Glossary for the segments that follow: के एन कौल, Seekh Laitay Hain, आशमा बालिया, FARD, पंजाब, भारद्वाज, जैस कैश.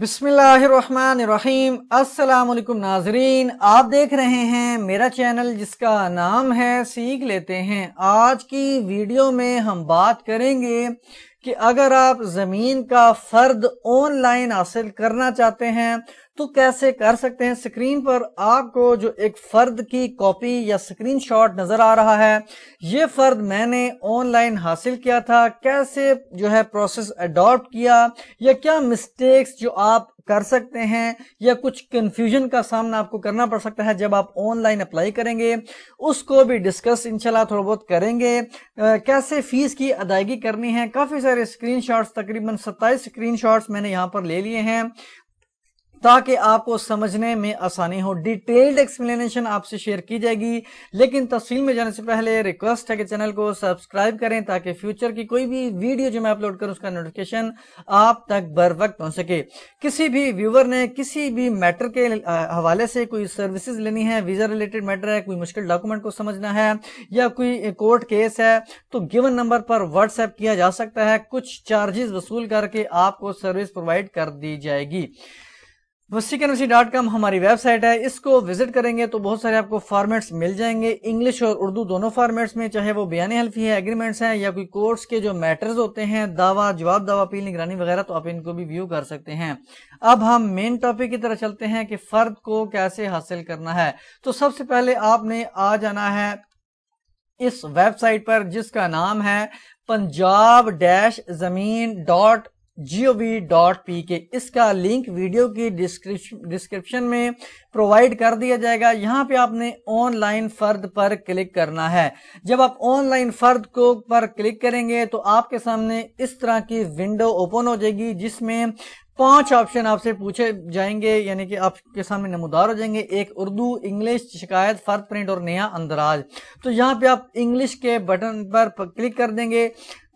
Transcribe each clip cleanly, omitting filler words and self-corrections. बिस्मिल्लाहिर्रहमानिर्रहीम। अस्सलामुअलैकुम नाजरीन, आप देख रहे हैं मेरा चैनल जिसका नाम है सीख लेते हैं। आज की वीडियो में हम बात करेंगे कि अगर आप ज़मीन का फर्द ऑनलाइन हासिल करना चाहते हैं तो कैसे कर सकते हैं। स्क्रीन पर आपको जो एक फर्द की कॉपी या स्क्रीनशॉट नजर आ रहा है, ये फर्द मैंने ऑनलाइन हासिल किया था, कैसे जो है प्रोसेस अडॉप्ट किया या क्या मिस्टेक्स जो आप कर सकते हैं या कुछ कंफ्यूजन का सामना आपको करना पड़ सकता है जब आप ऑनलाइन अप्लाई करेंगे, उसको भी डिस्कस इंशाल्लाह थोड़ा बहुत करेंगे। कैसे फीस की अदायगी करनी है, काफी सारे स्क्रीनशॉट्स, तकरीबन 27 स्क्रीनशॉट्स मैंने यहाँ पर ले लिए हैं ताकि आपको समझने में आसानी हो। डिटेल्ड एक्सप्लेनेशन आपसे शेयर की जाएगी, लेकिन तफसील में जाने से पहले रिक्वेस्ट है कि चैनल को सब्सक्राइब करें ताकि फ्यूचर की कोई भी वीडियो जो मैं अपलोड करूं उसका नोटिफिकेशन आप तक बर वक्त पहुंच सके। किसी भी व्यूवर ने किसी भी मैटर के हवाले से कोई सर्विसेज लेनी है, वीजा रिलेटेड मैटर है, कोई मुश्किल डॉक्यूमेंट को समझना है या कोई कोर्ट केस है, तो गिवन नंबर पर व्हाट्सएप किया जा सकता है। कुछ चार्जेस वसूल करके आपको सर्विस प्रोवाइड कर दी जाएगी। waseeqanaveesi.com हमारी वेबसाइट है, इसको विजिट करेंगे तो बहुत सारे आपको फॉर्मेट्स मिल जाएंगे, इंग्लिश और उर्दू दोनों फॉर्मेट्स में, चाहे वो बयान हल्फी है, एग्रीमेंट्स हैं या कोई कोर्ट्स के जो मैटर्स होते हैं, दावा, जवाब दावा, अपील, निगरानी वगैरह, तो आप इनको भी व्यू कर सकते हैं। अब हम मेन टॉपिक की तरफ चलते हैं कि फर्द को कैसे हासिल करना है। तो सबसे पहले आपने आ जाना है इस वेबसाइट पर जिसका नाम है punjab-zamin.gov.pk। इसका लिंक वीडियो की डिस्क्रिप्शन में प्रोवाइड कर दिया जाएगा। यहाँ पे आपने ऑनलाइन फर्द पर क्लिक करना है। जब आप ऑनलाइन फर्द को पर क्लिक करेंगे तो आपके सामने इस तरह की विंडो ओपन हो जाएगी जिसमें 5 ऑप्शन आपसे पूछे जाएंगे, यानी कि आपके सामने नमूदार हो जाएंगे। एक उर्दू, इंग्लिश, शिकायत, फर्द प्रिंट और नया अंदराज। तो यहाँ पे आप इंग्लिश के बटन पर क्लिक कर देंगे।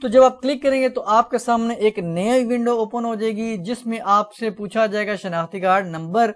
तो जब आप क्लिक करेंगे तो आपके सामने एक नई विंडो ओपन हो जाएगी जिसमें आपसे पूछा जाएगा शनाख्ती कार्ड नंबर।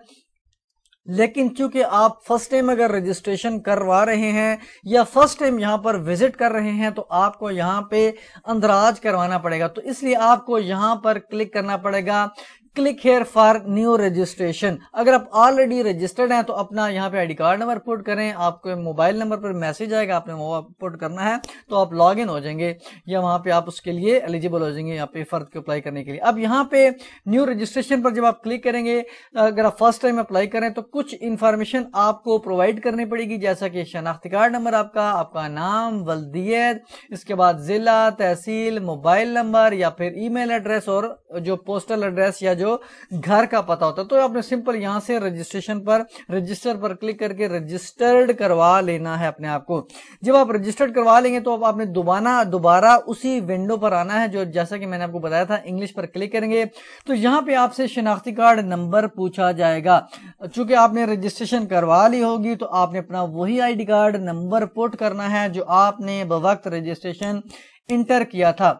लेकिन चूंकि आप फर्स्ट टाइम अगर रजिस्ट्रेशन करवा रहे हैं या फर्स्ट टाइम यहाँ पर विजिट कर रहे हैं तो आपको यहाँ पे अंदराज करवाना पड़ेगा, तो इसलिए आपको यहाँ पर क्लिक करना पड़ेगा, click here for new registration. अगर आप ऑलरेडी रजिस्टर्ड हैं तो अपना यहाँ पे आईडी कार्ड नंबर पुट करें, आपके मोबाइल नंबर पर मैसेज आएगा, आपने वो पुट करना है तो आप लॉगिन हो जाएंगे या वहाँ पे आप उसके लिए एलिजिबल हो जाएंगे यहाँ पे फर्द को अप्लाई करने के लिए। अब यहाँ पे न्यू रजिस्ट्रेशन पर जब आप क्लिक करेंगे, अगर आप फर्स्ट टाइम अप्लाई करें तो कुछ इन्फॉर्मेशन आपको प्रोवाइड करनी पड़ेगी, जैसा कि शनाख्ती कार्ड नंबर आपका नाम, वल्दियत, इसके बाद जिला, तहसील, मोबाइल नंबर या फिर ईमेल एड्रेस और जो पोस्टल एड्रेस या जो घर का पता होता है। तो आपने सिंपल यहां से रजिस्टर पर क्लिक करके रजिस्टर्ड करवा लेना है अपने आप को। जब आप रजिस्टर्ड करवा लेंगे तो अब आपने दोबारा उसी विंडो पर आना है, जो जैसा कि मैंने आपको बताया था, इंग्लिश पर क्लिक करेंगे तो यहां पे आपसे शनाख्ती कार्ड नंबर पूछा जाएगा। चूंकि आपने रजिस्ट्रेशन करवा ली होगी तो आपने अपना वही आईडी कार्ड नंबर पुट करना है जो आपने बवक्त रजिस्ट्रेशन इंटर किया था।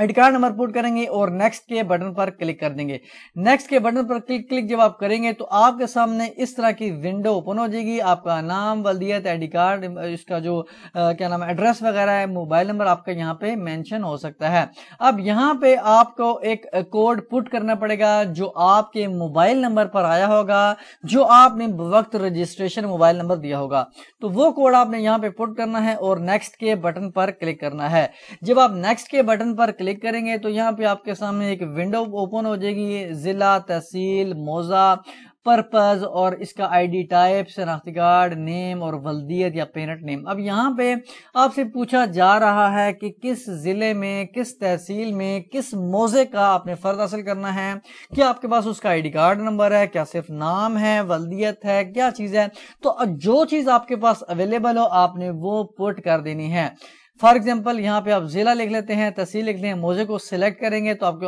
आईडी कार्ड नंबर पुट करेंगे और नेक्स्ट के बटन पर क्लिक कर देंगे। नेक्स्ट के बटन पर क्लिक जब आप करेंगे तो आपके सामने इस तरह की विंडो ओपन हो जाएगी। आपका नाम, वल्दियत, आईडी कार्ड, इसका जो क्या नाम है, एड्रेस वगैरह है, मोबाइल नंबर आपका यहाँ पे मेंशन हो सकता है। अब यहाँ पे आपको एक कोड पुट करना पड़ेगा जो आपके मोबाइल नंबर पर आया होगा, जो आपने वक्त रजिस्ट्रेशन मोबाइल नंबर दिया होगा, तो वो कोड आपने यहाँ पे पुट करना है और नेक्स्ट के बटन पर क्लिक करना है। जब आप नेक्स्ट के बटन पर क्लिक करेंगे तो यहाँ पे आपके सामने एक विंडो ओपन हो जाएगी। जिला, तहसील, मौजा, पर्पज और इसका आईडी टाइप, शनाख्ती कार्ड, नेम और वल्दियत या पेरेंट नेम। अब यहाँ पे आपसे पूछा जा रहा है कि किस जिले में, किस तहसील में, किस मौजे का आपने फर्द हासिल करना है, क्या आपके पास उसका आईडी कार्ड नंबर है, क्या सिर्फ नाम है, वल्दियत है, क्या चीज है। तो जो चीज आपके पास अवेलेबल हो आपने वो पुट कर देनी है। फॉर एग्जाम्पल यहाँ पे आप जिला लिख लेते हैं, तहसील लिखते हैं, मौजे को सिलेक्ट करेंगे तो आपको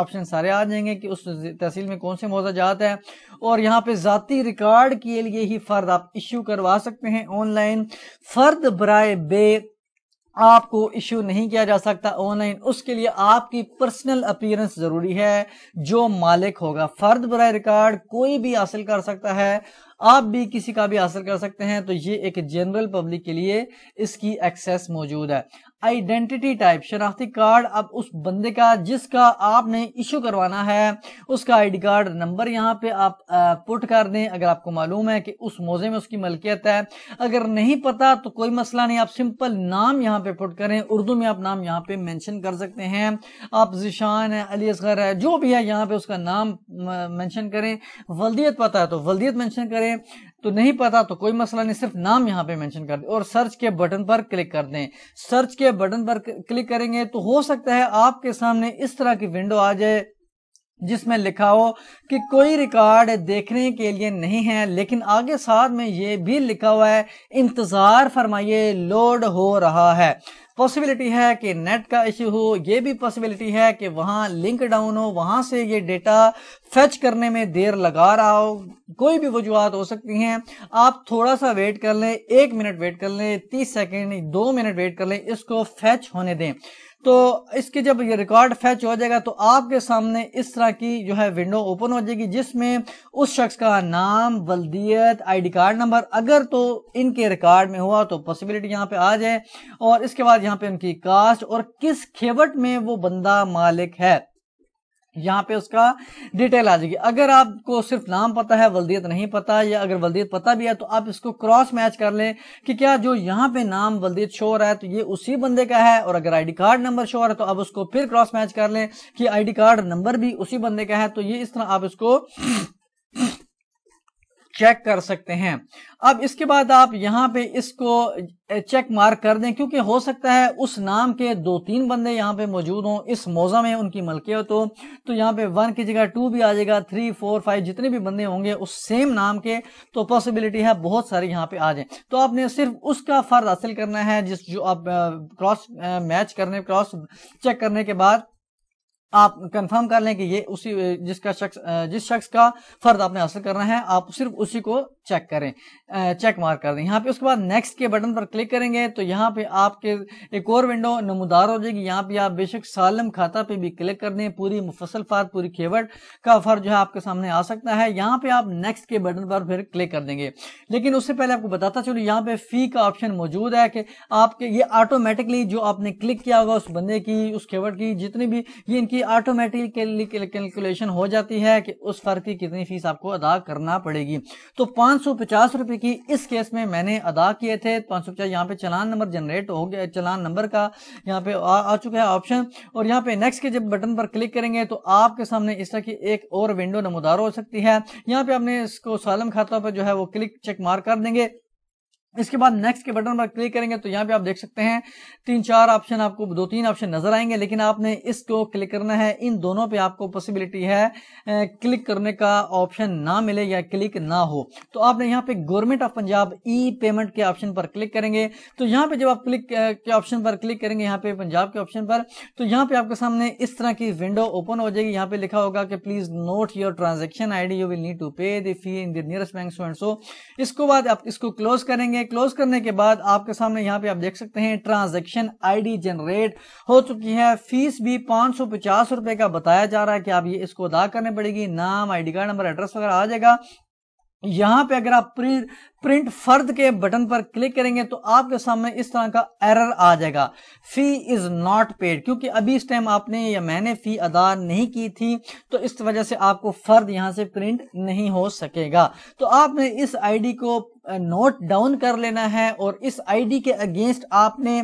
ऑप्शन सारे आ जाएंगे कि उस तहसील में कौन से मौजा जाता है। और यहाँ पे जाती रिकॉर्ड के लिए ही फर्द आप इश्यू करवा सकते हैं ऑनलाइन। फर्द बराए बे आपको इश्यू नहीं किया जा सकता ऑनलाइन, उसके लिए आपकी पर्सनल अपीयरेंस जरूरी है जो मालिक होगा। फर्द बराए रिकॉर्ड कोई भी हासिल कर सकता है, आप भी किसी का भी हासिल कर सकते हैं। तो ये एक जनरल पब्लिक के लिए इसकी एक्सेस मौजूद है। आइडेंटिटी टाइप शनाख्ती कार्ड, अब उस बंदे का जिसका आपने इशू करवाना है उसका आईडी कार्ड नंबर यहाँ पे आप पुट कर दें अगर आपको मालूम है कि उस मौजे में उसकी मलकियत है। अगर नहीं पता तो कोई मसला नहीं, आप सिंपल नाम यहाँ पे पुट करें, उर्दू में आप नाम यहाँ पे मेंशन कर सकते हैं। आप जिशान है, अली असगर है, जो भी है यहाँ पे उसका नाम मेंशन करें। वल्दियत पता है तो वल्दियत मेंशन करें, तो नहीं पता तो कोई मसला नहीं, सिर्फ नाम यहाँ पे मेंशन कर दें और सर्च के बटन पर क्लिक कर दें। सर्च के बटन पर क्लिक करेंगे तो हो सकता है आपके सामने इस तरह की विंडो आ जाए जिसमें लिखा हो कि कोई रिकॉर्ड देखने के लिए नहीं है, लेकिन आगे साथ में ये भी लिखा हुआ है इंतजार फरमाइए लोड हो रहा है। पॉसिबिलिटी है कि नेट का इश्यू हो, ये भी पॉसिबिलिटी है कि वहाँ लिंक डाउन हो, वहाँ से ये डेटा फेच करने में देर लगा रहा हो, कोई भी वजूहत हो सकती हैं। आप थोड़ा सा वेट कर लें, 1 मिनट वेट कर लें, 30 सेकेंड 2 मिनट वेट कर लें, इसको फेच होने दें। तो इसके जब ये रिकॉर्ड फेच हो जाएगा तो आपके सामने इस तरह की जो है विंडो ओपन हो जाएगी जिसमें उस शख्स का नाम, वल्दियत, आईडी कार्ड नंबर अगर तो इनके रिकॉर्ड में हुआ तो पॉसिबिलिटी यहाँ पे आ जाए, और इसके बाद यहाँ पे उनकी कास्ट और किस खेवट में वो बंदा मालिक है यहाँ पे उसका डिटेल आ जाएगी। अगर आपको सिर्फ नाम पता है, वल्दियत नहीं पता, या अगर वल्दियत पता भी है तो आप इसको क्रॉस मैच कर लें कि क्या जो यहाँ पे नाम वल्दियत शो हो रहा है तो ये उसी बंदे का है, और अगर आईडी कार्ड नंबर शो हो रहा है तो आप उसको फिर क्रॉस मैच कर लें कि आईडी कार्ड नंबर भी उसी बंदे का है। तो ये इस तरह आप इसको चेक कर सकते हैं। अब इसके बाद आप यहाँ पे इसको चेक मार्क कर दें क्योंकि हो सकता है उस नाम के 2-3 बंदे यहाँ पे मौजूद हों, इस मौजा में उनकी मलकियत हो, तो यहाँ पे 1 की जगह 2 भी आ जाएगा, 3, 4, 5 जितने भी बंदे होंगे उस सेम नाम के, तो पॉसिबिलिटी है बहुत सारे यहाँ पे आ जाए। तो आपने सिर्फ उसका फर्द हासिल करना है जिस जो आप क्रॉस मैच करने, क्रॉस चेक करने के बाद आप कंफर्म कर लें कि ये उसी जिस शख्स का फर्द आपने हासिल करना है, आप सिर्फ उसी को चेक करें, चेक मार्क कर दें यहाँ पे। उसके बाद नेक्स्ट के बटन पर क्लिक करेंगे तो यहाँ पे आपके एक और विंडो नमूदार हो जाएगी। यहाँ पे आप बेशक सालम खाता पे भी क्लिक कर दें, पूरी मुफसल फर्द, पूरी खेवट का फर्द जो है आपके सामने आ सकता है। यहाँ पे आप नेक्स्ट के बटन पर फिर क्लिक कर देंगे, लेकिन उससे पहले आपको बताता चलो यहाँ पे फी का ऑप्शन मौजूद है कि आपके ये ऑटोमेटिकली जो आपने क्लिक किया होगा उस बंदे की, उस खेवट की, जितनी भी ये इनकी ऑटोमेटिकली कैलकुलेशन हो जाती है कि उस फर्द की कितनी फीस आपको अदा करना पड़ेगी। तो 550 रुपए की इस केस में मैंने अदा किए थे, 550 यहाँ पे चलान नंबर जनरेट हो गया, चलान नंबर का यहाँ पे आ चुका है ऑप्शन। और यहाँ पे नेक्स्ट के जब बटन पर क्लिक करेंगे तो आपके सामने इस तरह की एक और विंडो नमूदार हो सकती है। यहाँ पे आपने इसको सालम खाता पर जो है वो क्लिक चेक मार्क कर देंगे। इसके बाद नेक्स्ट के बटन पर क्लिक करेंगे तो यहाँ पे आप देख सकते हैं 3-4 ऑप्शन, आपको 2-3 ऑप्शन नजर आएंगे, लेकिन आपने इसको क्लिक करना है। इन दोनों पे आपको पॉसिबिलिटी है क्लिक करने का ऑप्शन ना मिले या क्लिक ना हो, तो आपने यहाँ पे government of पंजाब E payment के ऑप्शन पर क्लिक करेंगे। तो यहाँ पे जब आप क्लिक के ऑप्शन पर क्लिक करेंगे, यहाँ पे पंजाब के ऑप्शन पर, तो यहाँ पे आपके सामने इस तरह की विंडो ओपन हो जाएगी। यहाँ पे लिखा होगा कि please note your transaction ID, you will need to pay the fee in the nearest bank so and so. इसको बाद आप इसको क्लोज करेंगे। क्लोज करने के बाद आपके सामने यहाँ पे आप देख सकते हैं ट्रांजैक्शन आईडी जनरेट हो चुकी है। फीस भी 550 रुपए का बताया जा रहा है कि आप ये इसको अदा करने पड़ेगी। नाम, आईडी कार्ड नंबर, एड्रेस वगैरह आ जाएगा। यहाँ पे अगर आप प्रिंट फर्द के बटन पर क्लिक करेंगे तो आपके सामने इस तरह का एरर आ जाएगा, फी इज नॉट पेड, क्योंकि अभी इस टाइम आपने या मैंने फी अदा नहीं की थी, तो इस वजह से आपको फर्द यहाँ से प्रिंट नहीं हो सकेगा। तो आपने इस आईडी को नोट डाउन कर लेना है और इस आईडी के अगेंस्ट आपने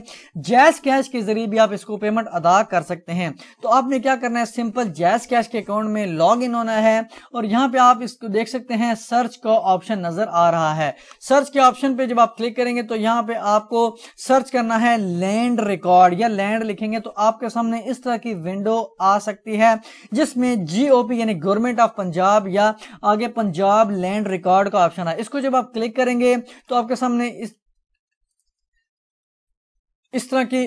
जैस कैश के जरिए भी आप इसको पेमेंट अदा कर सकते हैं। तो आपने क्या करना है, सिंपल जैस कैश के अकाउंट में लॉग इन होना है और यहाँ पे आप इसको देख सकते हैं सर्च का ऑप्शन नजर आ रहा है। सर्च के ऑप्शन पे जब आप क्लिक करेंगे तो यहाँ पे आपको सर्च करना है लैंड रिकॉर्ड या लैंड लिखेंगे तो आपके सामने इस तरह की विंडो आ सकती है जिसमें जीओपी यानी गवर्नमेंट ऑफ पंजाब या आगे पंजाब लैंड रिकॉर्ड का ऑप्शन है। इसको जब आप क्लिक तो आपके सामने इस इस तरह की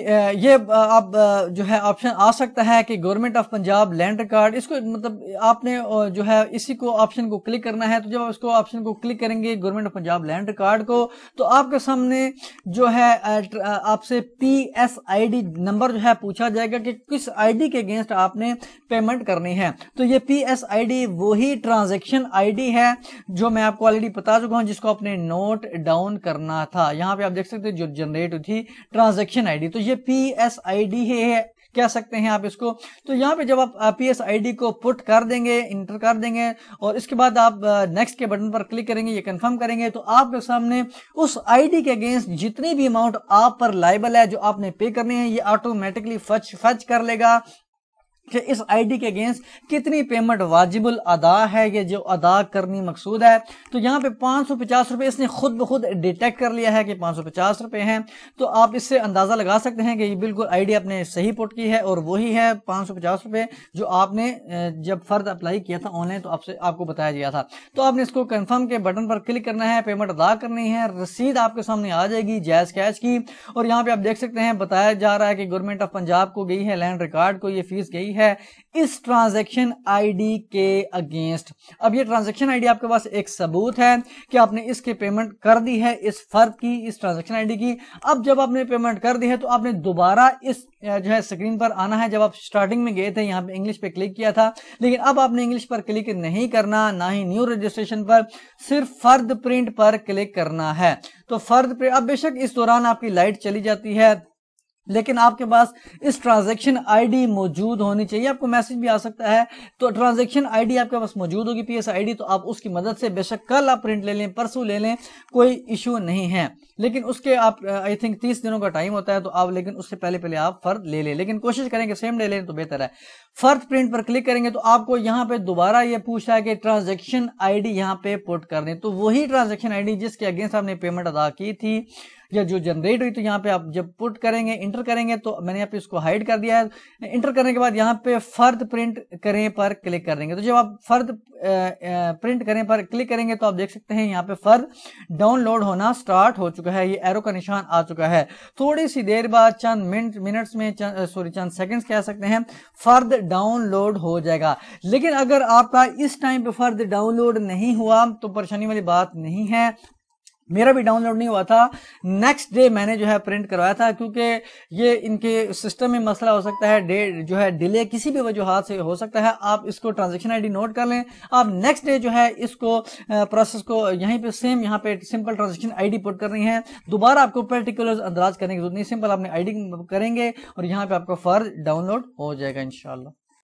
ये आप जो है ऑप्शन आ सकता है कि government of पंजाब land record, इसको मतलब आपने जो है इसी को ऑप्शन को क्लिक करना है। तो जब आप इसको ऑप्शन को क्लिक करेंगे government of पंजाब land record को, तो आपके सामने जो है आपसे PSID नंबर जो है पूछा जाएगा कि किस ID के अगेंस्ट आपने पेमेंट करनी है। तो ये PSID वही ट्रांजेक्शन ID है जो मैं आपको ऑलरेडी बता चुका हूँ, जिसको आपने नोट डाउन करना था। यहाँ पे आप देख सकते जो जनरेट थी ट्रांजेक्शन ID, तो ये PSID है कह सकते हैं आप इसको। तो यहाँ पे जब आप PSID को पुट कर देंगे, इंटर कर देंगे और इसके बाद आप नेक्स्ट के बटन पर क्लिक करेंगे, ये कंफर्म करेंगे, तो आपके सामने उस ID के अगेंस्ट जितनी भी अमाउंट आप पर लाइबल है जो आपने पे करनी है, ये ऑटोमेटिकली फच कर लेगा कि इस ID के अगेंस्ट कितनी पेमेंट वाजिबुल अदा है, ये जो अदा करनी मकसूद है। तो यहाँ पे 550 रुपये इसने खुद ब खुद डिटेक्ट कर लिया है कि 550 रुपये हैं। तो आप इससे अंदाज़ा लगा सकते हैं कि ये बिल्कुल ID आपने सही पुट की है और वही है 550 रुपये जो आपने जब फर्द अप्लाई किया था ऑनलाइन, तो आपसे आपको बताया गया था। तो आपने इसको कन्फर्म के बटन पर क्लिक करना है, पेमेंट अदा करनी है, रसीद आपके सामने आ जाएगी जैस कैश की। और यहाँ पर आप देख सकते हैं बताया जा रहा है कि गवर्नमेंट ऑफ पंजाब को गई है, लैंड रिकॉर्ड को ये फीस गई है इस ट्रांजैक्शन आईडी के अगेंस्ट। अब ये ट्रांजैक्शन आईडी आपके पास एक सबूत है कि आपने इसके पेमेंट कर दी है इस फर्द की, इस ट्रांजैक्शन आईडी की। अब जब आपने पेमेंट कर दी है तो आपने दोबारा इस जो है स्क्रीन पर आना है। जब आप स्टार्टिंग में गए थे यहाँ पे इंग्लिश पे क्लिक किया था, लेकिन अब आपने इंग्लिश पर क्लिक नहीं करना, ना ही न्यू रजिस्ट्रेशन पर, सिर्फ फर्द प्रिंट पर क्लिक करना है। तो फर्द प्रिंट, अब बेशक इस दौरान आपकी लाइट चली जाती है लेकिन आपके पास इस ट्रांजैक्शन आईडी मौजूद होनी चाहिए। आपको मैसेज भी आ सकता है, तो ट्रांजैक्शन आईडी आपके पास मौजूद होगी PSID, तो आप उसकी मदद से बेशक कल आप प्रिंट ले लें, परसों ले लें, कोई इशू नहीं है। लेकिन उसके आप आई थिंक 30 दिनों का टाइम होता है, तो आप लेकिन उससे पहले पहले आप फर्द ले लें, लेकिन कोशिश करें कि सेम डे लें तो बेहतर है। फर्द प्रिंट पर क्लिक करेंगे तो आपको यहाँ पे दोबारा ये पूछा है कि ट्रांजेक्शन ID यहाँ पे पुट कर दें। तो वही ट्रांजेक्शन ID जिसके अगेंस्ट आपने पेमेंट अदा की थी या जो जनरेट हुई, तो यहाँ पे आप जब पुट करेंगे, इंटर करेंगे, तो मैंने यहाँ पे इसको हाइड कर दिया है। इंटर करने के बाद यहाँ पे फर्द प्रिंट करें पर क्लिक कर देंगे। तो जब आप फर्द प्रिंट करें पर क्लिक करेंगे तो आप देख सकते हैं यहाँ पे फर्द डाउनलोड होना स्टार्ट हो चुका है, ये एरो का निशान आ चुका है। थोड़ी सी देर बाद चंद मिनट्स में, चंद सेकंड्स कह सकते हैं, फर्द डाउनलोड हो जाएगा। लेकिन अगर आपका इस टाइम पे फर्द डाउनलोड नहीं हुआ तो परेशानी वाली बात नहीं है। मेरा भी डाउनलोड नहीं हुआ था, नेक्स्ट डे मैंने जो है प्रिंट करवाया था, क्योंकि ये इनके सिस्टम में मसला हो सकता है, डे जो है डिले किसी भी वजूहात से हो सकता है। आप इसको ट्रांजैक्शन आईडी नोट कर लें, आप नेक्स्ट डे जो है इसको प्रोसेस को यहीं पे सेम यहाँ पे सिंपल ट्रांजैक्शन आईडी पुट करनी है। दोबारा आपको पर्टिकुलर्स अंदाज करने की जरूरत नहीं, सिंपल आपने आईडी करेंगे और यहाँ पे आपका फर्द डाउनलोड हो जाएगा इंशाल्लाह।